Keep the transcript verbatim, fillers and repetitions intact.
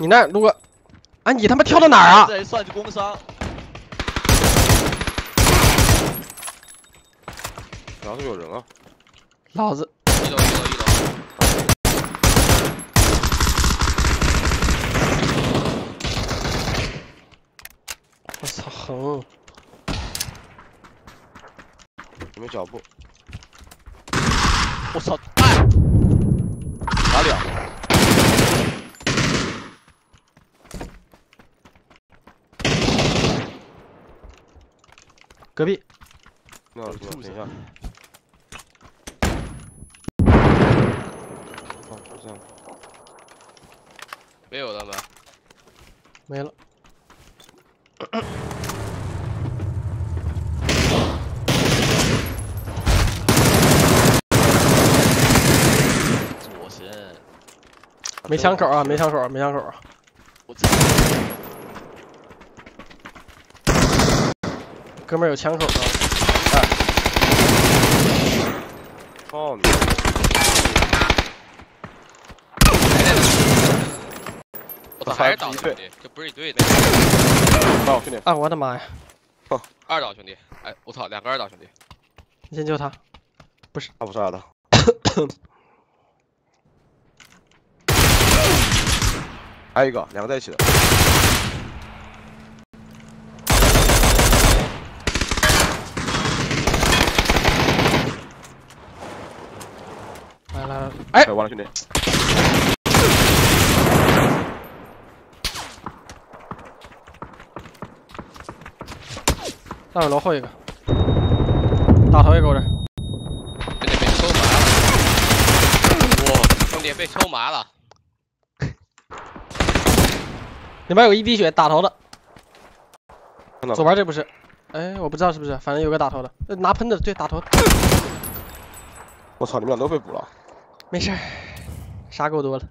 你那如果，哎、啊，你他妈跳到哪儿啊？这人算是工伤。哪都有人啊！老子一楼一楼一楼。我操，横！有没有脚步？我操！打两。隔壁。那我等一下。 没有了吗？没了。左神。没枪口啊！没枪口！没枪口！我操！哥们儿有枪口吗？哎。操你！ 还是倒兄弟，这不是一队的。倒兄弟！啊，我的妈呀！二倒兄弟，哎，我操，两个二倒兄弟。你先救他，不是他不是二倒。还有一个，两个在一起的。来来来，哎，完了兄弟。 大尾楼后一个，大头也给我这。兄弟被抽麻了！哇，兄弟被抽麻了！里面有一滴血，打头的。左边这不是？哎，我不知道是不是，反正有个打头的，呃、拿喷的，对，打头。我操，你们俩都被补了。没事，杀够多了。